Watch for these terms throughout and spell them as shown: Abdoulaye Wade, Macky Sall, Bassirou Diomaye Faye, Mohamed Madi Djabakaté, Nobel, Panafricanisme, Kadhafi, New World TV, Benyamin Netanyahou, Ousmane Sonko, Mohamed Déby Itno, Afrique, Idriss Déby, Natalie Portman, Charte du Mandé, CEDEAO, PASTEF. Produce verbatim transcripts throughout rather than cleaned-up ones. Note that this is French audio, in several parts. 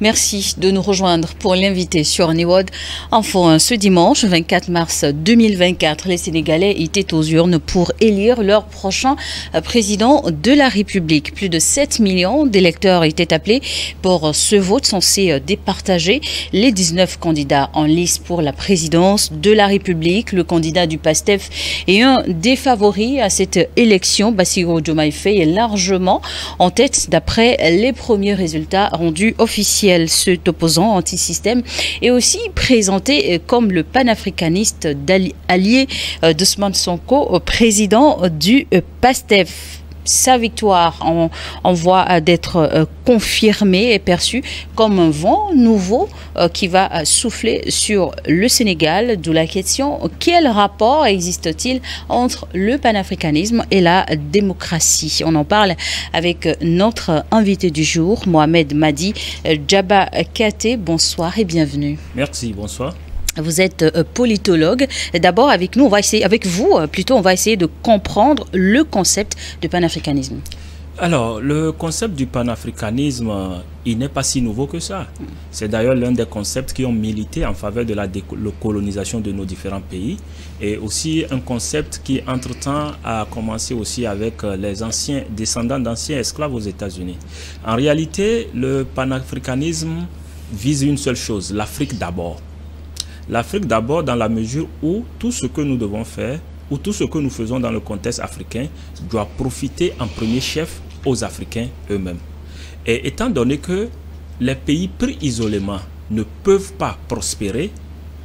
Merci de nous rejoindre pour l'invité sur New World. Enfin, ce dimanche vingt-quatre mars deux mille vingt-quatre, les Sénégalais étaient aux urnes pour élire leur prochain président de la République. Plus de sept millions d'électeurs étaient appelés pour ce vote censé départager les dix-neuf candidats en lice pour la présidence de la République. Le candidat du PASTEF est un des favoris à cette élection. Bassirou Diomaye Faye est largement en tête d'après les premiers résultats rendus officiels. Cet opposant anti-système est aussi présenté comme le panafricaniste allié d'Ousmane Sonko, président du PASTEF. Sa victoire en, en voie d'être confirmée et perçue comme un vent nouveau qui va souffler sur le Sénégal. D'où la question, quel rapport existe-t-il entre le panafricanisme et la démocratie? On en parle avec notre invité du jour, Mohamed Madi Djabakaté. Bonsoir et bienvenue. Merci, bonsoir. Vous êtes politologue. D'abord, avec nous, on va essayer, avec vous plutôt, on va essayer de comprendre le concept du panafricanisme. Alors, le concept du panafricanisme, il n'est pas si nouveau que ça. C'est d'ailleurs l'un des concepts qui ont milité en faveur de la décolonisation de nos différents pays, et aussi un concept qui, entre-temps, a commencé aussi avec les anciens descendants d'anciens esclaves aux États-Unis. En réalité, le panafricanisme vise une seule chose, l'Afrique d'abord. L'Afrique d'abord, dans la mesure où tout ce que nous devons faire, ou tout ce que nous faisons dans le contexte africain, doit profiter en premier chef aux Africains eux-mêmes. Et étant donné que les pays pris isolément ne peuvent pas prospérer,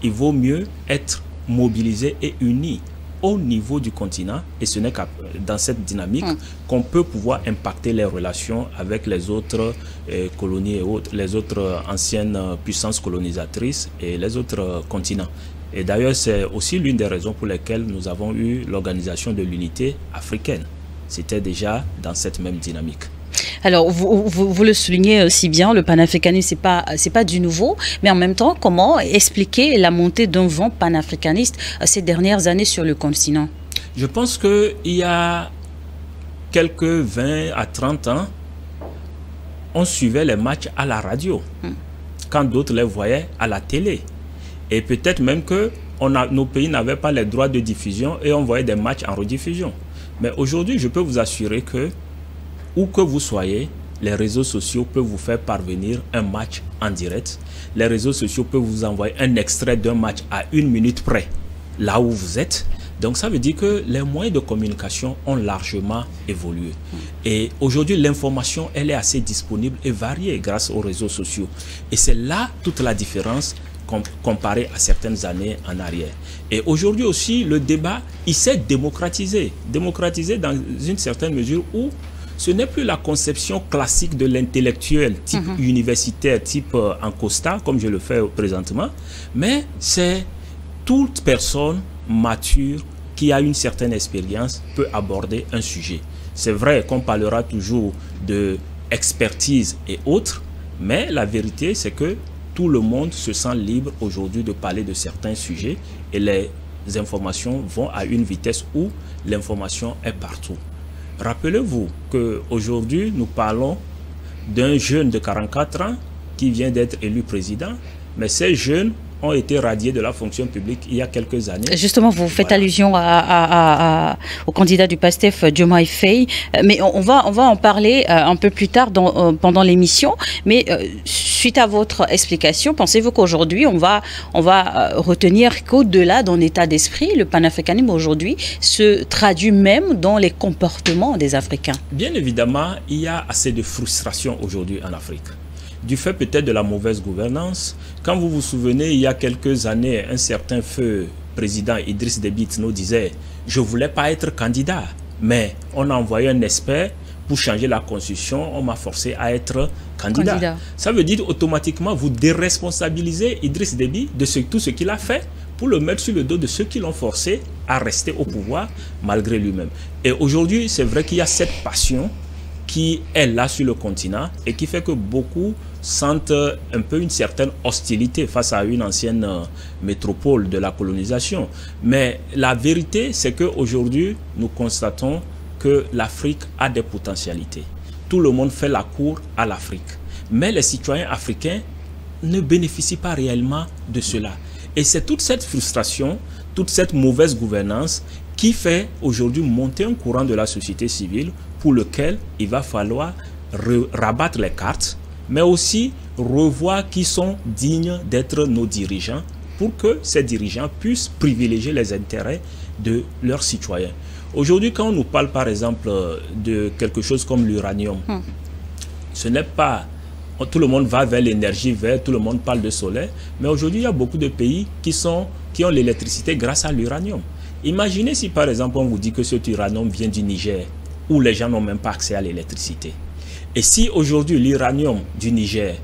il vaut mieux être mobilisés et unis au niveau du continent, et ce n'est que dans cette dynamique mmh. qu'on peut pouvoir impacter les relations avec les autres euh, colonies et autres, les autres anciennes puissances colonisatrices et les autres continents. Et d'ailleurs, c'est aussi l'une des raisons pour lesquelles nous avons eu l'organisation de l'unité africaine. C'était déjà dans cette même dynamique. Alors, vous, vous, vous le soulignez aussi bien, le panafricanisme, ce n'est pas, pas du nouveau, mais en même temps, comment expliquer la montée d'un vent panafricaniste ces dernières années sur le continent? Je pense qu'il y a quelques vingt à trente ans, on suivait les matchs à la radio, hum. quand d'autres les voyaient à la télé. Et peut-être même que on a, nos pays n'avaient pas les droits de diffusion et on voyait des matchs en rediffusion. Mais aujourd'hui, je peux vous assurer que où que vous soyez, les réseaux sociaux peuvent vous faire parvenir un match en direct. Les réseaux sociaux peuvent vous envoyer un extrait d'un match à une minute près, là où vous êtes. Donc ça veut dire que les moyens de communication ont largement évolué. Et aujourd'hui, l'information, elle est assez disponible et variée grâce aux réseaux sociaux. Et c'est là toute la différence comparé à certaines années en arrière. Et aujourd'hui aussi, le débat, il s'est démocratisé. Démocratisé dans une certaine mesure où ce n'est plus la conception classique de l'intellectuel type mmh. universitaire, type euh, en costard, comme je le fais présentement, mais c'est toute personne mature qui a une certaine expérience peut aborder un sujet. C'est vrai qu'on parlera toujours d'expertise et autres, mais la vérité, c'est que tout le monde se sent libre aujourd'hui de parler de certains sujets et les informations vont à une vitesse où l'information est partout. Rappelez-vous qu'aujourd'hui, nous parlons d'un jeune de quarante-quatre ans qui vient d'être élu président, mais ces jeunes ont été radiés de la fonction publique il y a quelques années. Justement, vous faites voilà. allusion à, à, à, à, au candidat du PASTEF, Diomaye Faye, mais on, on, va, on va en parler euh, un peu plus tard dans, euh, pendant l'émission, mais euh, suite à votre explication, pensez-vous qu'aujourd'hui, on va, on va euh, retenir qu'au-delà d'un état d'esprit, le panafricanisme aujourd'hui se traduit même dans les comportements des Africains? Bien évidemment, il y a assez de frustration aujourd'hui en Afrique. Du fait peut-être de la mauvaise gouvernance. Quand vous vous souvenez, il y a quelques années, un certain feu président Idriss Déby nous disait « Je ne voulais pas être candidat, mais on a envoyé un expert pour changer la constitution, on m'a forcé à être candidat. candidat. » Ça veut dire automatiquement, vous déresponsabilisez Idriss Déby de ce, tout ce qu'il a fait pour le mettre sur le dos de ceux qui l'ont forcé à rester au pouvoir malgré lui-même. Et aujourd'hui, c'est vrai qu'il y a cette passion qui est là sur le continent et qui fait que beaucoup sentent un peu une certaine hostilité face à une ancienne métropole de la colonisation. Mais la vérité, c'est qu'aujourd'hui, nous constatons que l'Afrique a des potentialités. Tout le monde fait la cour à l'Afrique. mais les citoyens africains ne bénéficient pas réellement de cela. Et c'est toute cette frustration, toute cette mauvaise gouvernance qui fait aujourd'hui monter un courant de la société civile pour lequel il va falloir rabattre les cartes, mais aussi revoir qui sont dignes d'être nos dirigeants pour que ces dirigeants puissent privilégier les intérêts de leurs citoyens. Aujourd'hui, quand on nous parle par exemple de quelque chose comme l'uranium, hmm. ce n'est pas... Tout le monde va vers l'énergie verte, tout le monde parle de solaire, mais aujourd'hui, il y a beaucoup de pays qui, sont, qui ont l'électricité grâce à l'uranium. Imaginez si par exemple on vous dit que cet uranium vient du Niger, où les gens n'ont même pas accès à l'électricité. Et si aujourd'hui l'uranium du Niger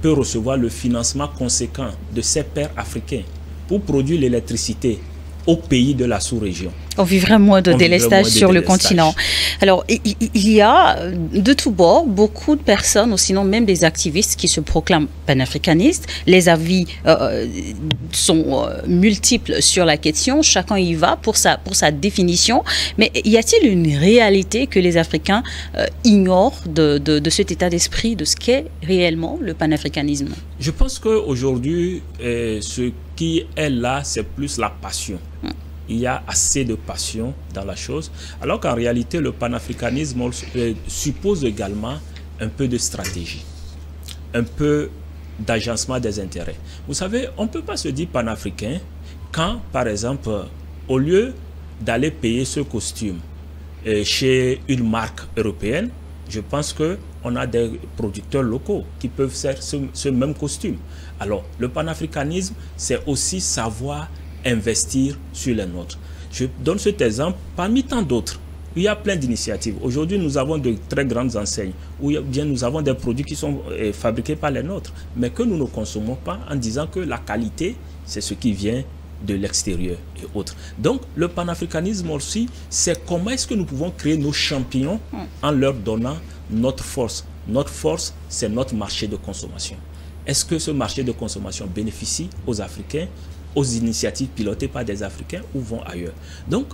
peut recevoir le financement conséquent de ses pairs africains pour produire l'électricité aux pays de la sous-région. On vivrait moins de délestage sur le continent. Alors, il y a de tous bords beaucoup de personnes, ou sinon même des activistes qui se proclament panafricanistes. Les avis euh, sont euh, multiples sur la question. Chacun y va pour sa, pour sa définition. Mais y a-t-il une réalité que les Africains euh, ignorent de, de, de cet état d'esprit, de ce qu'est réellement le panafricanisme? Je pense qu'aujourd'hui, euh, ce qui est là, c'est plus la passion. Hum. Il y a assez de passion dans la chose, alors qu'en réalité, le panafricanisme suppose également un peu de stratégie, un peu d'agencement des intérêts. Vous savez, on ne peut pas se dire panafricain quand, par exemple, au lieu d'aller payer ce costume chez une marque européenne, je pense qu'on a des producteurs locaux qui peuvent faire ce, ce même costume. Alors, le panafricanisme, c'est aussi savoir investir sur les nôtres. Je donne cet exemple parmi tant d'autres. Il y a plein d'initiatives. Aujourd'hui, nous avons de très grandes enseignes où bien nous avons des produits qui sont fabriqués par les nôtres, mais que nous ne consommons pas en disant que la qualité, c'est ce qui vient de l'extérieur et autres. Donc, le panafricanisme aussi, c'est comment est-ce que nous pouvons créer nos champions en leur donnant notre force. Notre force, c'est notre marché de consommation. Est-ce que ce marché de consommation bénéficie aux Africains, aux initiatives pilotées par des Africains ou vont ailleurs? Donc,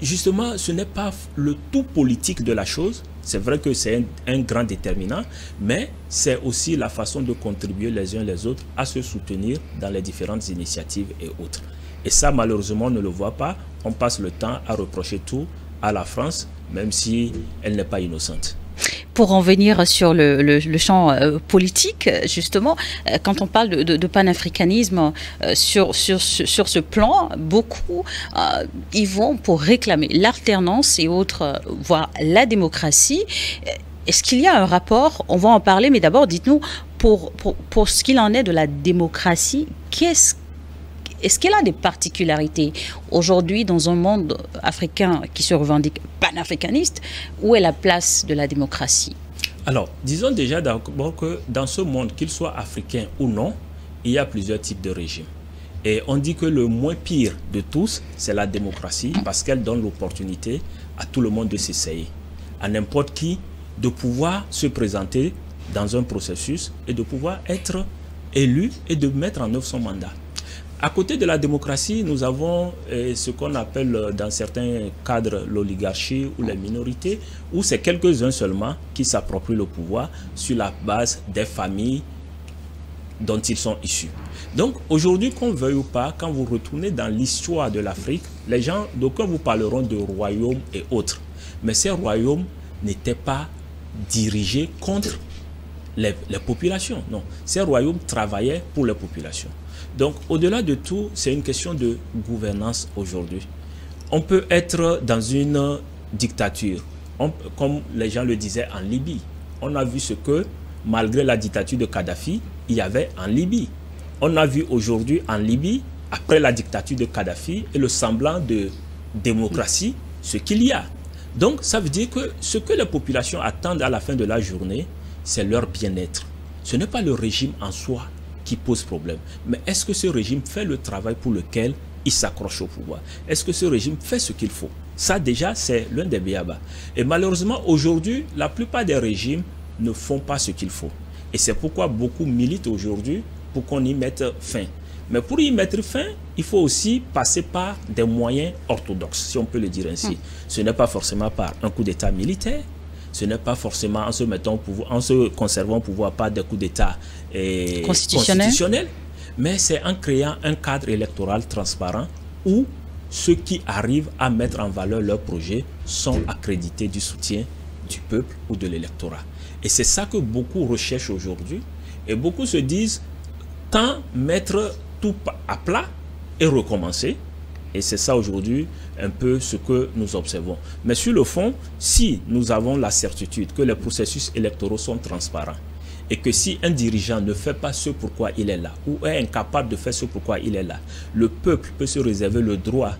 justement, ce n'est pas le tout politique de la chose. C'est vrai que c'est un, un grand déterminant, mais c'est aussi la façon de contribuer les uns les autres à se soutenir dans les différentes initiatives et autres. Et ça, malheureusement, on ne le voit pas. On passe le temps à reprocher tout à la France, même si elle n'est pas innocente. Pour en venir sur le, le, le champ politique, justement, quand on parle de, de, de panafricanisme, sur, sur, sur ce plan, beaucoup euh, y vont pour réclamer l'alternance et autres, voire la démocratie. Est-ce qu'il y a un rapport? On va en parler, mais d'abord, dites-nous, pour, pour, pour ce qu'il en est de la démocratie, qu'est-ce Est-ce qu'elle a des particularités aujourd'hui dans un monde africain qui se revendique panafricaniste? Où est la place de la démocratie? Alors, disons déjà d'abord que dans ce monde, qu'il soit africain ou non, il y a plusieurs types de régimes. Et on dit que le moins pire de tous, c'est la démocratie, parce qu'elle donne l'opportunité à tout le monde de s'essayer, à n'importe qui, de pouvoir se présenter dans un processus et de pouvoir être élu et de mettre en œuvre son mandat. À côté de la démocratie, nous avons eh, ce qu'on appelle dans certains cadres l'oligarchie ou les minorités, où c'est quelques-uns seulement qui s'approprient le pouvoir sur la base des familles dont ils sont issus. Donc aujourd'hui, qu'on veuille ou pas, quand vous retournez dans l'histoire de l'Afrique, les gens, d'aucuns vous parleront de royaumes et autres. Mais ces royaumes n'étaient pas dirigés contre les, les populations. Non, ces royaumes travaillaient pour les populations. Donc, au-delà de tout, c'est une question de gouvernance aujourd'hui. On peut être dans une dictature, on, comme les gens le disaient en Libye. On a vu ce que, malgré la dictature de Kadhafi, il y avait en Libye. On a vu aujourd'hui en Libye, après la dictature de Kadhafi et le semblant de démocratie, ce qu'il y a. Donc, ça veut dire que ce que les populations attendent à la fin de la journée, c'est leur bien-être. Ce n'est pas le régime en soi qui pose problème. Mais est-ce que ce régime fait le travail pour lequel il s'accroche au pouvoir? Est-ce que ce régime fait ce qu'il faut? Ça déjà, c'est l'un des béabas. Et malheureusement, aujourd'hui, la plupart des régimes ne font pas ce qu'il faut. Et c'est pourquoi beaucoup militent aujourd'hui pour qu'on y mette fin. Mais pour y mettre fin, il faut aussi passer par des moyens orthodoxes, si on peut le dire ainsi. Ce n'est pas forcément par un coup d'État militaire, ce n'est pas forcément en se mettant au pouvoir, en se conservant au pouvoir par des coups d'État constitutionnels, constitutionnel, mais c'est en créant un cadre électoral transparent où ceux qui arrivent à mettre en valeur leur projet sont accrédités du soutien du peuple ou de l'électorat. Et c'est ça que beaucoup recherchent aujourd'hui. Et beaucoup se disent, tant mettre tout à plat et recommencer. Et c'est ça aujourd'hui un peu ce que nous observons. Mais sur le fond, si nous avons la certitude que les processus électoraux sont transparents et que si un dirigeant ne fait pas ce pourquoi il est là ou est incapable de faire ce pourquoi il est là, le peuple peut se réserver le droit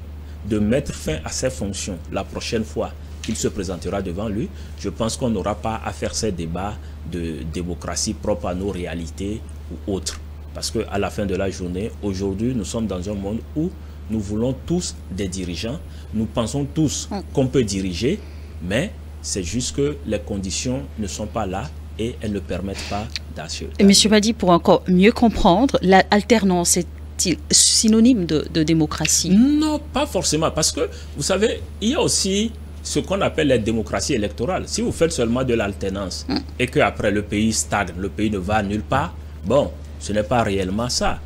de mettre fin à ses fonctions la prochaine fois qu'il se présentera devant lui. Je pense qu'on n'aura pas à faire ces débats de démocratie propre à nos réalités ou autres. Parce qu'à la fin de la journée, aujourd'hui, nous sommes dans un monde où nous voulons tous des dirigeants. Nous pensons tous qu'on peut diriger, mais c'est juste que les conditions ne sont pas là et elles ne permettent pas d'assurer. Monsieur Madi, pour encore mieux comprendre, l'alternance est-il synonyme de, de démocratie? Non, pas forcément. Parce que, vous savez, il y a aussi ce qu'on appelle la démocratie électorale. Si vous faites seulement de l'alternance mmh. et qu'après le pays stagne, le pays ne va nulle part, bon, ce n'est pas réellement ça.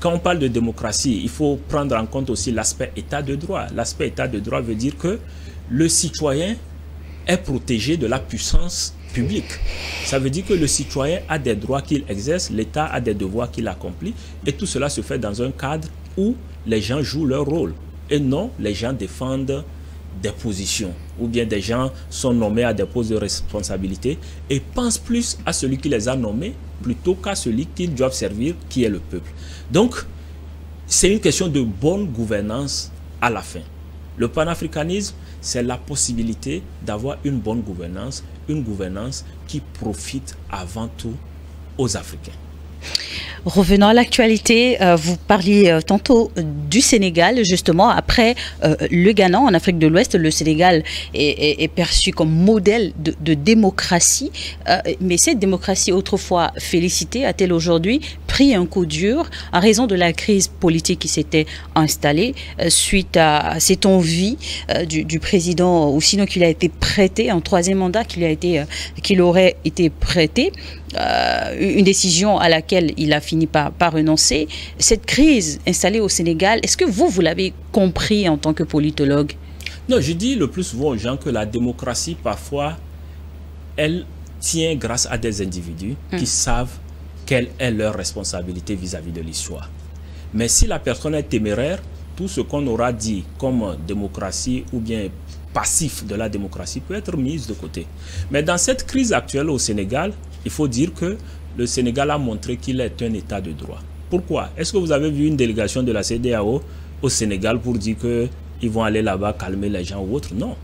Quand on parle de démocratie, il faut prendre en compte aussi l'aspect état de droit. L'aspect état de droit veut dire que le citoyen est protégé de la puissance publique. Ça veut dire que le citoyen a des droits qu'il exerce, l'État a des devoirs qu'il accomplit, et tout cela se fait dans un cadre où les gens jouent leur rôle. Et non, les gens défendent des positions, ou bien des gens sont nommés à des postes de responsabilité et pensent plus à celui qui les a nommés plutôt qu'à celui qu'ils doivent servir, qui est le peuple. Donc, c'est une question de bonne gouvernance à la fin. Le panafricanisme, c'est la possibilité d'avoir une bonne gouvernance, une gouvernance qui profite avant tout aux Africains. Revenons à l'actualité, euh, vous parliez euh, tantôt du Sénégal, justement, après euh, le Ghana en Afrique de l'Ouest, le Sénégal est, est, est perçu comme modèle de, de démocratie, euh, mais cette démocratie autrefois félicitée a-t-elle aujourd'hui pris un coup dur en raison de la crise politique qui s'était installée euh, suite à, à cette envie euh, du, du président, ou sinon qu'il a été prêté, un troisième mandat qu'il a été, euh, qu'il aurait été prêté, euh, une décision à laquelle il a fini Par, par renoncer. Cette crise installée au Sénégal, est-ce que vous, vous l'avez compris en tant que politologue? Non, je dis le plus souvent aux gens que la démocratie, parfois, elle tient grâce à des individus mmh. qui savent quelle est leur responsabilité vis-à-vis de l'histoire. Mais si la personne est téméraire, tout ce qu'on aura dit comme démocratie ou bien passif de la démocratie peut être mis de côté. Mais dans cette crise actuelle au Sénégal, il faut dire que le Sénégal a montré qu'il est un état de droit. Pourquoi? Est-ce que vous avez vu une délégation de la CEDEAO au Sénégal pour dire qu'ils vont aller là-bas calmer les gens ou autre? Non.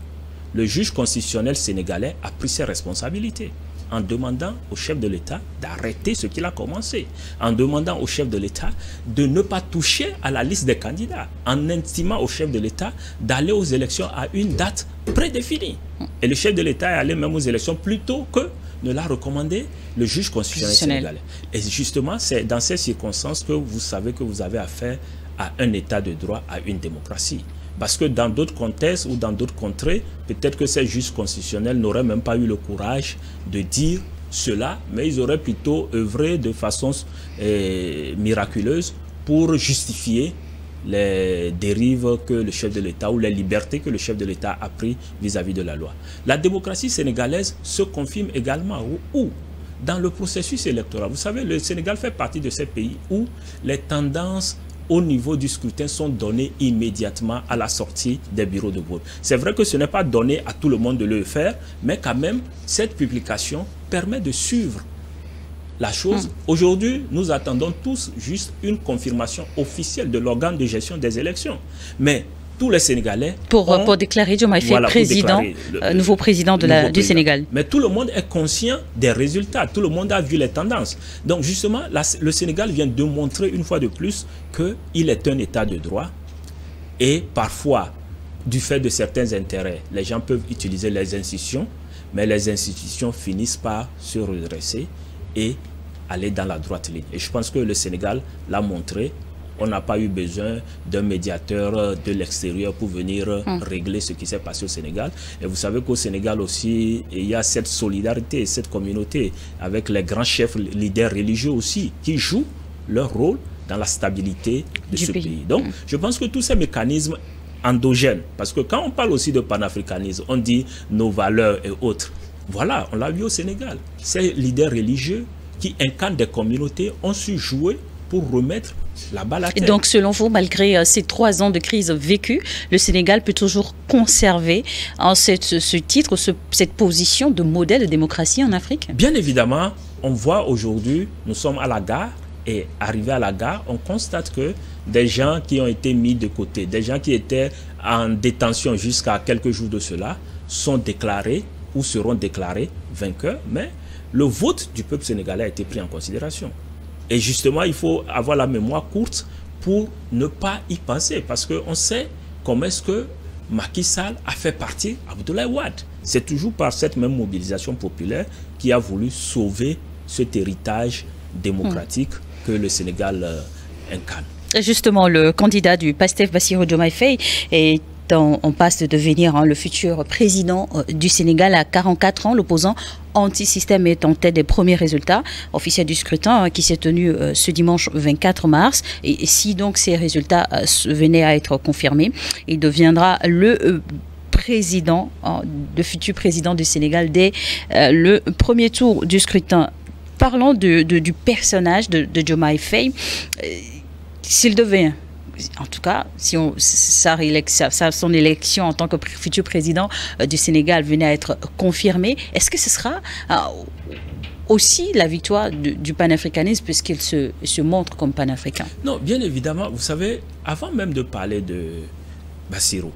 Le juge constitutionnel sénégalais a pris ses responsabilités en demandant au chef de l'État d'arrêter ce qu'il a commencé, en demandant au chef de l'État de ne pas toucher à la liste des candidats, en intimant au chef de l'État d'aller aux élections à une date prédéfinie. Et le chef de l'État est allé même aux élections plus tôt que ne l'a recommandé le juge constitutionnel sénégalais. Et justement, c'est dans ces circonstances que vous savez que vous avez affaire à un état de droit, à une démocratie. Parce que dans d'autres contextes ou dans d'autres contrées, peut-être que ces juges constitutionnels n'auraient même pas eu le courage de dire cela, mais ils auraient plutôt œuvré de façon eh, miraculeuse pour justifier les dérives que le chef de l'État ou les libertés que le chef de l'État a pris vis-à-vis de la loi. La démocratie sénégalaise se confirme également où, dans le processus électoral. Vous savez, le Sénégal fait partie de ces pays où les tendances au niveau du scrutin sont données immédiatement à la sortie des bureaux de vote. C'est vrai que ce n'est pas donné à tout le monde de le faire, mais quand même, cette publication permet de suivre la chose. Aujourd'hui, nous attendons tous juste une confirmation officielle de l'organe de gestion des élections. Mais tous les Sénégalais... Pour, ont, pour déclarer Diomaye Faye voilà, président, le, euh, nouveau président de nouveau la, président. du Sénégal. Mais tout le monde est conscient des résultats. Tout le monde a vu les tendances. Donc justement, la, le Sénégal vient de montrer une fois de plus qu'il est un état de droit. Et parfois, du fait de certains intérêts, les gens peuvent utiliser les institutions, mais les institutions finissent par se redresser et aller dans la droite ligne. Et je pense que le Sénégal l'a montré On n'a pas eu besoin d'un médiateur de l'extérieur pour venir mmh. régler ce qui s'est passé au Sénégal. Et vous savez qu'au Sénégal aussi, il y a cette solidarité, cette communauté, avec les grands chefs, leaders religieux aussi, qui jouent leur rôle dans la stabilité de du ce pays. pays. Donc, mmh. je pense que tous ces mécanismes endogènes, parce que quand on parle aussi de panafricanisme, on dit nos valeurs et autres. Voilà, on l'a vu au Sénégal. Ces leaders religieux qui incarnent des communautés ont su jouer pour remettre la balle à terre. Et donc, selon vous, malgré euh, ces trois ans de crise vécue, le Sénégal peut toujours conserver en cette, ce titre, ce, cette position de modèle de démocratie en Afrique? Bien évidemment, on voit aujourd'hui, nous sommes à la gare et arrivé à la gare, on constate que des gens qui ont été mis de côté, des gens qui étaient en détention jusqu'à quelques jours de cela, sont déclarés ou seront déclarés vainqueurs, mais le vote du peuple sénégalais a été pris en considération. Et justement, il faut avoir la mémoire courte pour ne pas y penser, parce qu'on sait comment est-ce que Macky Sall a fait partie Abdoulaye Wade. C'est toujours par cette même mobilisation populaire qui a voulu sauver cet héritage démocratique mmh. que le Sénégal euh, incarne. Justement, le candidat du PASTEF, Bassirou Diomaye Faye, est on passe de devenir hein, le futur président euh, du Sénégal à quarante-quatre ans. L'opposant anti-système est en tête des premiers résultats officiels du scrutin hein, qui s'est tenu euh, ce dimanche vingt-quatre mars. Et, et si donc ces résultats euh, venaient à être confirmés, il deviendra le euh, président, hein, le futur président du Sénégal dès euh, le premier tour du scrutin. Parlons de, de, du personnage de, de Diomaye Faye. Euh, S'il devait... En tout cas, si on, sa, sa, son élection en tant que futur président euh, du Sénégal venait à être confirmée, est-ce que ce sera euh, aussi la victoire de, du panafricanisme puisqu'il se, se montre comme panafricain? Non, bien évidemment, vous savez, avant même de parler de Bassirou,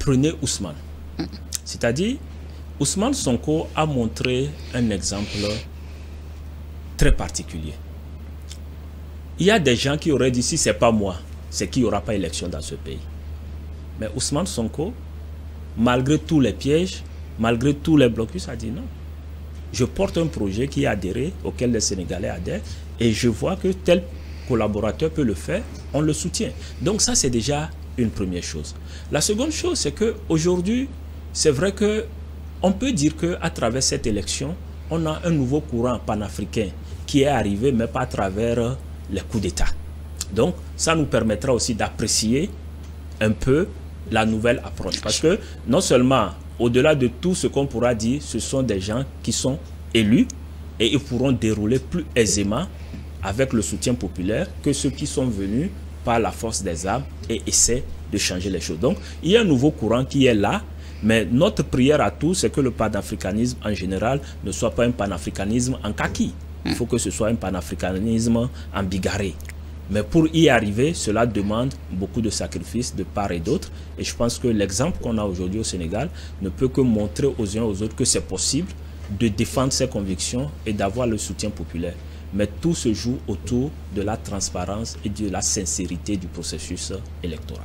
prenez Ousmane. Mmh. C'est-à-dire, Ousmane Sonko a montré un exemple très particulier. Il y a des gens qui auraient dit, si ce n'est pas moi, c'est qu'il n'y aura pas élection dans ce pays. Mais Ousmane Sonko, malgré tous les pièges, malgré tous les blocus, a dit non. Je porte un projet qui est adhéré, auquel les Sénégalais adhèrent, et je vois que tel collaborateur peut le faire, on le soutient. Donc ça, c'est déjà une première chose. La seconde chose, c'est qu'aujourd'hui, c'est vrai qu'on peut dire qu'à travers cette élection, on a un nouveau courant panafricain qui est arrivé, mais pas à travers les coups d'État. Donc, ça nous permettra aussi d'apprécier un peu la nouvelle approche. Parce que non seulement, au-delà de tout ce qu'on pourra dire, ce sont des gens qui sont élus et ils pourront dérouler plus aisément avec le soutien populaire que ceux qui sont venus par la force des armes et essaient de changer les choses. Donc, il y a un nouveau courant qui est là, mais notre prière à tous, c'est que le panafricanisme en général ne soit pas un panafricanisme en kaki. Il faut que ce soit un panafricanisme embigarré. Mais pour y arriver, cela demande beaucoup de sacrifices de part et d'autre. Et je pense que l'exemple qu'on a aujourd'hui au Sénégal ne peut que montrer aux uns et aux autres que c'est possible de défendre ses convictions et d'avoir le soutien populaire. Mais tout se joue autour de la transparence et de la sincérité du processus électoral.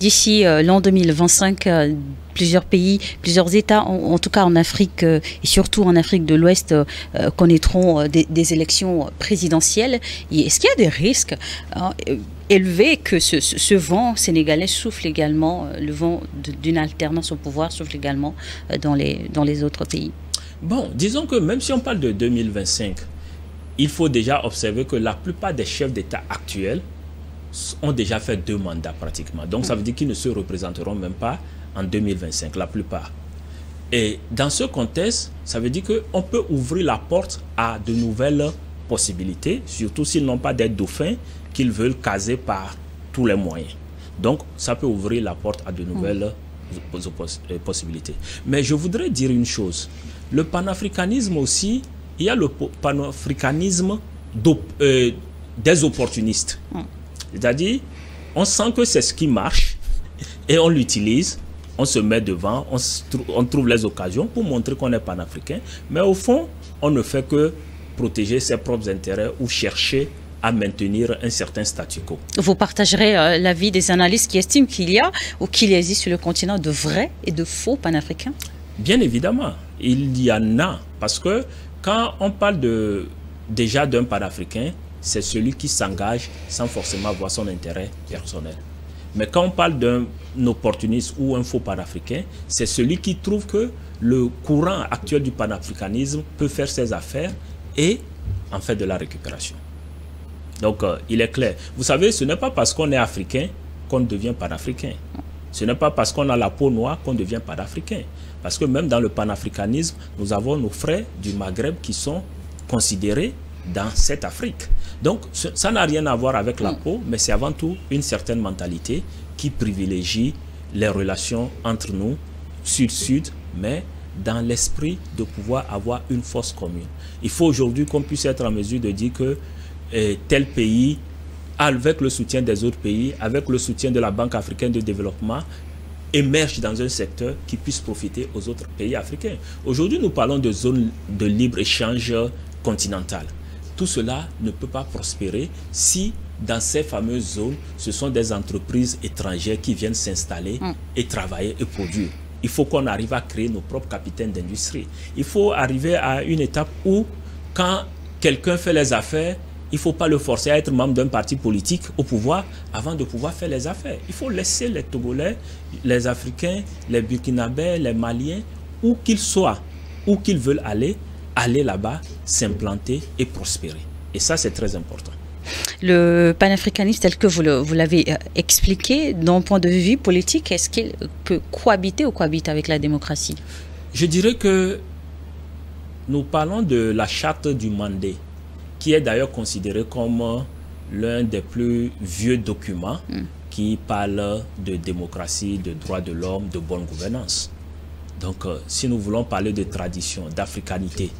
D'ici euh, l'an deux mille vingt-cinq, euh, plusieurs pays, plusieurs États, en, en tout cas en Afrique euh, et surtout en Afrique de l'Ouest, euh, connaîtront euh, des, des élections présidentielles. Est-ce qu'il y a des risques hein, élevés que ce, ce vent sénégalais souffle également, euh, le vent d'une alternance au pouvoir souffle également euh, dans, les, dans les autres pays? Bon, disons que même si on parle de deux mille vingt-cinq, il faut déjà observer que la plupart des chefs d'État actuels ont déjà fait deux mandats pratiquement. Donc ça veut dire qu'ils ne se représenteront même pas en deux mille vingt-cinq, la plupart. Et dans ce contexte, ça veut dire qu'on peut ouvrir la porte à de nouvelles possibilités, surtout s'ils n'ont pas des dauphins qu'ils veulent caser par tous les moyens. Donc ça peut ouvrir la porte à de nouvelles mmh. possibilités. Mais je voudrais dire une chose. Le panafricanisme aussi, il y a le panafricanisme euh, des opportunistes. Mmh. C'est-à-dire, on sent que c'est ce qui marche et on l'utilise, on se met devant, on, se trou on trouve les occasions pour montrer qu'on est panafricain. Mais au fond, on ne fait que protéger ses propres intérêts ou chercher à maintenir un certain statu quo. Vous partagerez euh, l'avis des analystes qui estiment qu'il y a ou qu'il existe sur le continent de vrais et de faux panafricains? Bien évidemment, il y en a. Parce que quand on parle de, déjà d'un panafricain, c'est celui qui s'engage sans forcément voir son intérêt personnel. Mais quand on parle d'un opportuniste ou un faux panafricain, c'est celui qui trouve que le courant actuel du panafricanisme peut faire ses affaires et en fait de la récupération. Donc euh, il est clair. Vous savez, ce n'est pas parce qu'on est africain qu'on devient panafricain. Ce n'est pas parce qu'on a la peau noire qu'on devient panafricain. Parce que même dans le panafricanisme, nous avons nos frères du Maghreb qui sont considérés dans cette Afrique. Donc ça n'a rien à voir avec la peau, mais c'est avant tout une certaine mentalité qui privilégie les relations entre nous, sud-sud, mais dans l'esprit de pouvoir avoir une force commune. Il faut aujourd'hui qu'on puisse être en mesure de dire que eh, tel pays, avec le soutien des autres pays, avec le soutien de la Banque africaine de développement, émerge dans un secteur qui puisse profiter aux autres pays africains. Aujourd'hui, nous parlons de zones de libre-échange continentale. Tout cela ne peut pas prospérer si dans ces fameuses zones, ce sont des entreprises étrangères qui viennent s'installer et travailler et produire. Il faut qu'on arrive à créer nos propres capitaines d'industrie. Il faut arriver à une étape où, quand quelqu'un fait les affaires, il ne faut pas le forcer à être membre d'un parti politique au pouvoir avant de pouvoir faire les affaires. Il faut laisser les Togolais, les Africains, les Burkinabés, les Maliens, où qu'ils soient, où qu'ils veulent aller, aller là-bas, s'implanter et prospérer. Et ça, c'est très important. Le panafricanisme, tel que vous l'avez expliqué, d'un point de vue politique, est-ce qu'il peut cohabiter ou cohabiter avec la démocratie? Je dirais que nous parlons de la charte du Mandé, qui est d'ailleurs considérée comme l'un des plus vieux documents mmh. qui parle de démocratie, de droits de l'homme, de bonne gouvernance. Donc, euh, si nous voulons parler de tradition, d'africanité,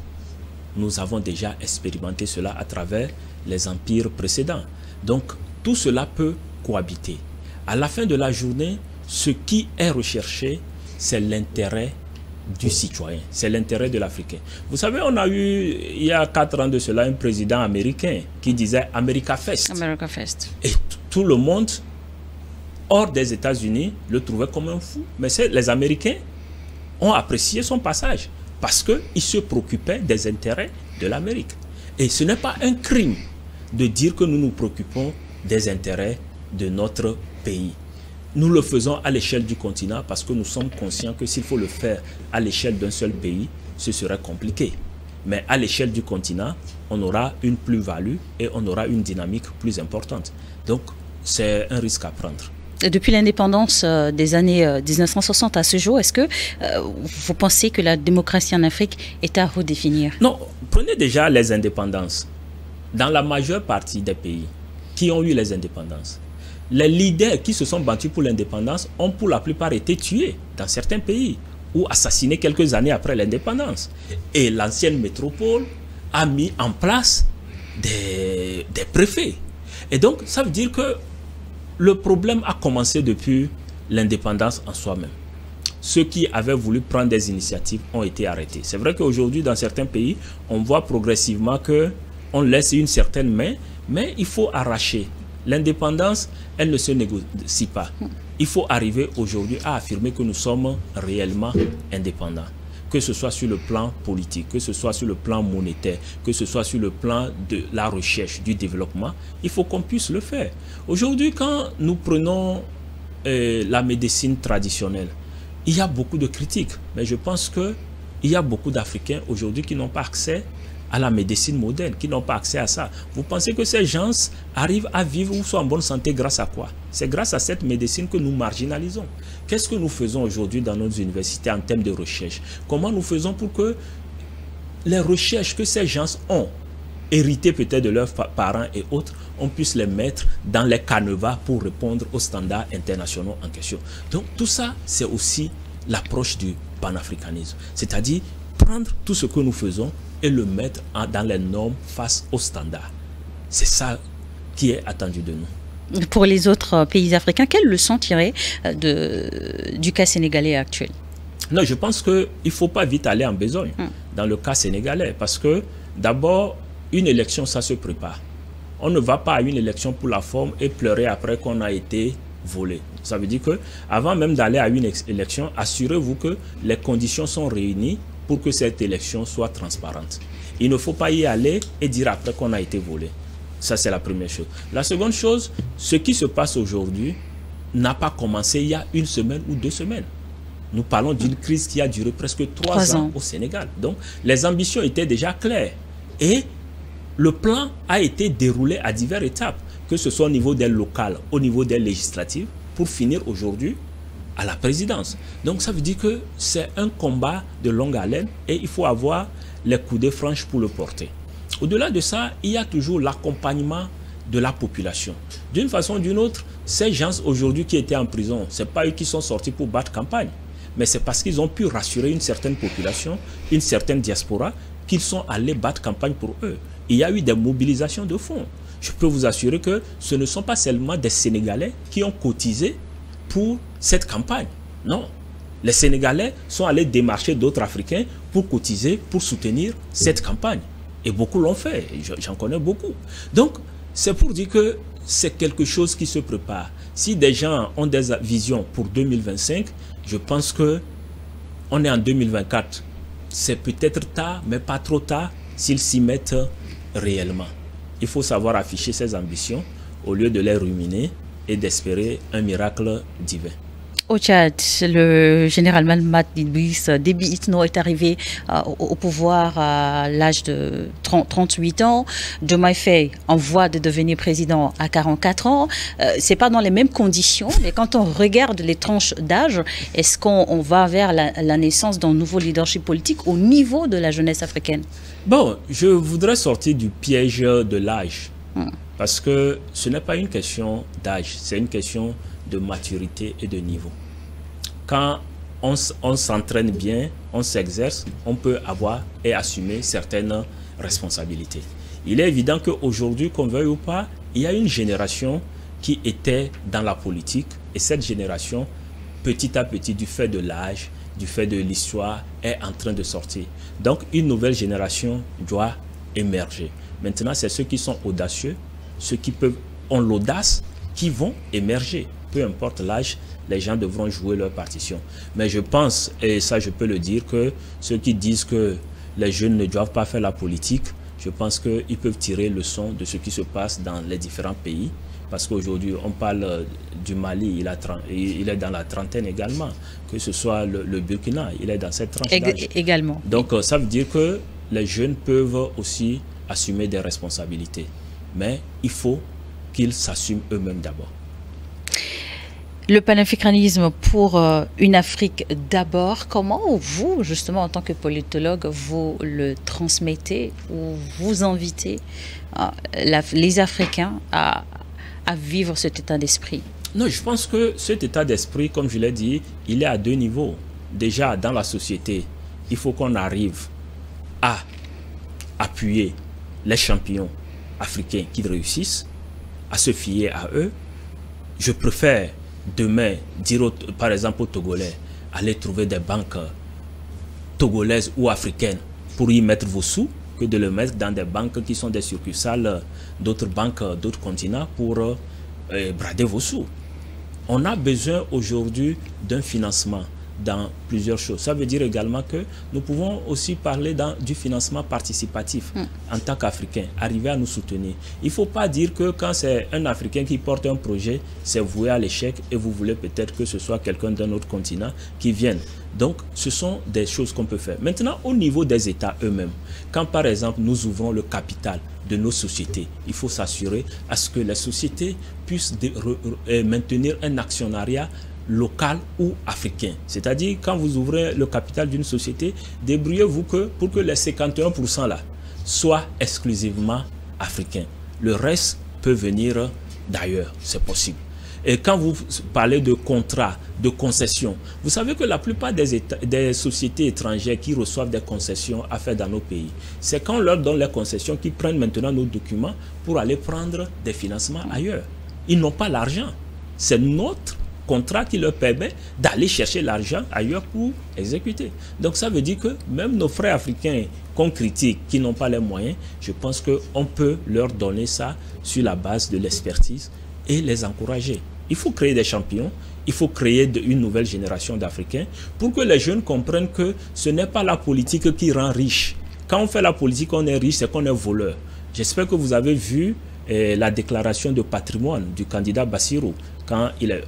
nous avons déjà expérimenté cela à travers les empires précédents. Donc, tout cela peut cohabiter. À la fin de la journée, ce qui est recherché, c'est l'intérêt du citoyen, c'est l'intérêt de l'Africain. Vous savez, on a eu, il y a quatre ans de cela, un président américain qui disait « America First ». America First. Et tout le monde, hors des États-Unis, le trouvait comme un fou. Mais c'est les Américains ont apprécié son passage parce qu'il se préoccupait des intérêts de l'Amérique. Et ce n'est pas un crime de dire que nous nous préoccupons des intérêts de notre pays. Nous le faisons à l'échelle du continent parce que nous sommes conscients que s'il faut le faire à l'échelle d'un seul pays, ce serait compliqué. Mais à l'échelle du continent, on aura une plus-value et on aura une dynamique plus importante. Donc, c'est un risque à prendre. Depuis l'indépendance des années mille neuf cent soixante à ce jour, est-ce que euh, vous pensez que la démocratie en Afrique est à redéfinir? Non, prenez déjà les indépendances. Dans la majeure partie des pays qui ont eu les indépendances, les leaders qui se sont battus pour l'indépendance ont pour la plupart été tués dans certains pays ou assassinés quelques années après l'indépendance. Et l'ancienne métropole a mis en place des, des préfets. Et donc, ça veut dire que le problème a commencé depuis l'indépendance en soi-même. Ceux qui avaient voulu prendre des initiatives ont été arrêtés. C'est vrai qu'aujourd'hui, dans certains pays, on voit progressivement qu'on laisse une certaine main, mais il faut arracher. L'indépendance, elle ne se négocie pas. Il faut arriver aujourd'hui à affirmer que nous sommes réellement indépendants. Que ce soit sur le plan politique, que ce soit sur le plan monétaire, que ce soit sur le plan de la recherche, du développement, il faut qu'on puisse le faire. Aujourd'hui, quand nous prenons euh, la médecine traditionnelle, il y a beaucoup de critiques, mais je pense qu'il y a beaucoup d'Africains aujourd'hui qui n'ont pas accès à la médecine moderne, qui n'ont pas accès à ça. Vous pensez que ces gens arrivent à vivre ou sont en bonne santé grâce à quoi? C'est grâce à cette médecine que nous marginalisons. Qu'est-ce que nous faisons aujourd'hui dans nos universités en termes de recherche? Comment nous faisons pour que les recherches que ces gens ont, héritées peut-être de leurs parents et autres, on puisse les mettre dans les canevas pour répondre aux standards internationaux en question? Donc tout ça, c'est aussi l'approche du panafricanisme. C'est-à-dire prendre tout ce que nous faisons et le mettre dans les normes face aux standards. C'est ça qui est attendu de nous. Pour les autres pays africains, quelle leçon tirer de, du cas sénégalais actuel? Non, je pense qu'il ne faut pas vite aller en besogne hum. dans le cas sénégalais, parce que d'abord, une élection, ça se prépare. On ne va pas à une élection pour la forme et pleurer après qu'on a été volé. Ça veut dire que, avant même d'aller à une élection, assurez-vous que les conditions sont réunies pour que cette élection soit transparente. Il ne faut pas y aller et dire après qu'on a été volé. Ça, c'est la première chose. La seconde chose, ce qui se passe aujourd'hui n'a pas commencé il y a une semaine ou deux semaines. Nous parlons d'une crise qui a duré presque trois, trois ans, ans au Sénégal. Donc, les ambitions étaient déjà claires. Et le plan a été déroulé à diverses étapes, que ce soit au niveau des locales, au niveau des législatives, pour finir aujourd'hui à la présidence. Donc, ça veut dire que c'est un combat de longue haleine et il faut avoir les coudées franches pour le porter. Au-delà de ça, il y a toujours l'accompagnement de la population. D'une façon ou d'une autre, ces gens aujourd'hui qui étaient en prison, ce n'est pas eux qui sont sortis pour battre campagne, mais c'est parce qu'ils ont pu rassurer une certaine population, une certaine diaspora, qu'ils sont allés battre campagne pour eux. Il y a eu des mobilisations de fonds. Je peux vous assurer que ce ne sont pas seulement des Sénégalais qui ont cotisé pour cette campagne. Non. Les Sénégalais sont allés démarcher d'autres Africains pour cotiser, pour soutenir cette campagne. Et beaucoup l'ont fait. J'en connais beaucoup. Donc, c'est pour dire que c'est quelque chose qui se prépare. Si des gens ont des visions pour deux mille vingt-cinq, je pense que on est en deux mille vingt-quatre. C'est peut-être tard, mais pas trop tard s'ils s'y mettent réellement. Il faut savoir afficher ses ambitions au lieu de les ruminer et d'espérer un miracle divin. Au Tchad, le général Mohamed Déby Itno est arrivé euh, au pouvoir à l'âge de trente-huit ans. Diomaye Faye en voie de devenir président à quarante-quatre ans. Euh, Ce n'est pas dans les mêmes conditions, mais quand on regarde les tranches d'âge, est-ce qu'on va vers la, la naissance d'un nouveau leadership politique au niveau de la jeunesse africaine? Bon, je voudrais sortir du piège de l'âge, hum. parce que ce n'est pas une question d'âge, c'est une question de maturité et de niveau. Quand on, on s'entraîne bien, on s'exerce, on peut avoir et assumer certaines responsabilités. Il est évident qu'aujourd'hui, qu'on veuille ou pas, il y a une génération qui était dans la politique et cette génération, petit à petit, du fait de l'âge, du fait de l'histoire, est en train de sortir. Donc, une nouvelle génération doit émerger. Maintenant, c'est ceux qui sont audacieux, ceux qui peuvent, ont l'audace, qui vont émerger. Peu importe l'âge, les gens devront jouer leur partition. Mais je pense, et ça je peux le dire, que ceux qui disent que les jeunes ne doivent pas faire la politique, je pense qu'ils peuvent tirer leçon de ce qui se passe dans les différents pays. Parce qu'aujourd'hui, on parle du Mali, il, a, il est dans la trentaine également. Que ce soit le, le Burkina, il est dans cette tranche d'âge également. Donc ça veut dire que les jeunes peuvent aussi assumer des responsabilités. Mais il faut qu'ils s'assument eux-mêmes d'abord. Le panafricanisme pour une Afrique d'abord, comment vous, justement, en tant que politologue, vous le transmettez ou vous invitez à, la, les Africains à, à vivre cet état d'esprit? Non, je pense que cet état d'esprit, comme je l'ai dit, il est à deux niveaux. Déjà, dans la société, il faut qu'on arrive à appuyer les champions africains qui réussissent, à se fier à eux. Je préfère demain dire, au, par exemple, aux Togolais, allez trouver des banques togolaises ou africaines pour y mettre vos sous, que de le mettre dans des banques qui sont des succursales d'autres banques, d'autres continents pour euh, brader vos sous. On a besoin aujourd'hui d'un financement dans plusieurs choses. Ça veut dire également que nous pouvons aussi parler dans, du financement participatif mmh. en tant qu'Africains, arriver à nous soutenir. Il ne faut pas dire que quand c'est un Africain qui porte un projet, c'est voué à l'échec et vous voulez peut-être que ce soit quelqu'un d'un autre continent qui vienne. Donc, ce sont des choses qu'on peut faire. Maintenant, au niveau des États eux-mêmes, quand par exemple nous ouvrons le capital de nos sociétés, il faut s'assurer à ce que les sociétés puissent maintenir un actionnariat local ou africain. C'est-à-dire, quand vous ouvrez le capital d'une société, débrouillez-vous que pour que les cinquante et un pour cent là soient exclusivement africains. Le reste peut venir d'ailleurs, c'est possible. Et quand vous parlez de contrats, de concessions, vous savez que la plupart des, états, des sociétés étrangères qui reçoivent des concessions à faire dans nos pays, c'est quand on leur donne les concessions qu'ils prennent maintenant nos documents pour aller prendre des financements ailleurs. Ils n'ont pas l'argent. C'est notre contrat qui leur permet d'aller chercher l'argent ailleurs pour exécuter. Donc ça veut dire que même nos frères africains qu'on critique, qui n'ont pas les moyens, je pense qu'on peut leur donner ça sur la base de l'expertise et les encourager. Il faut créer des champions, il faut créer une nouvelle génération d'Africains pour que les jeunes comprennent que ce n'est pas la politique qui rend riche. Quand on fait la politique, on est riche, c'est qu'on est voleur. J'espère que vous avez vu et la déclaration de patrimoine du candidat Bassirou quand il est...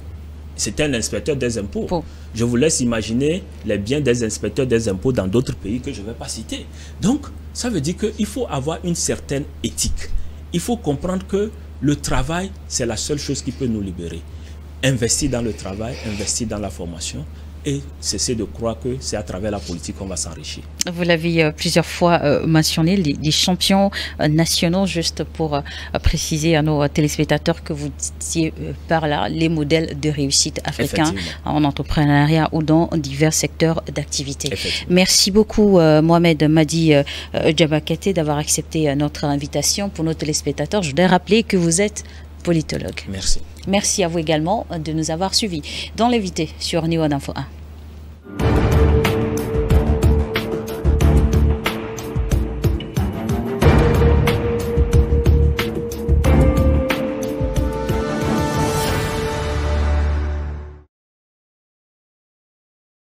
C'était un inspecteur des impôts. Oh. Je vous laisse imaginer les biens des inspecteurs des impôts dans d'autres pays que je ne vais pas citer. Donc, ça veut dire qu'il faut avoir une certaine éthique. Il faut comprendre que le travail, c'est la seule chose qui peut nous libérer. Investir dans le travail, investir dans la formation et cesser de croire que c'est à travers la politique qu'on va s'enrichir. Vous l'avez euh, plusieurs fois euh, mentionné, les, les champions euh, nationaux, juste pour euh, préciser à nos téléspectateurs que vous disiez euh, par là les modèles de réussite africains en entrepreneuriat ou dans divers secteurs d'activité. Merci beaucoup euh, Mohamed Madi euh, Djabakaté d'avoir accepté euh, notre invitation. Pour nos téléspectateurs, je voudrais rappeler que vous êtes politologue. Merci. Merci à vous également de nous avoir suivis dans l'invité sur New World Info un.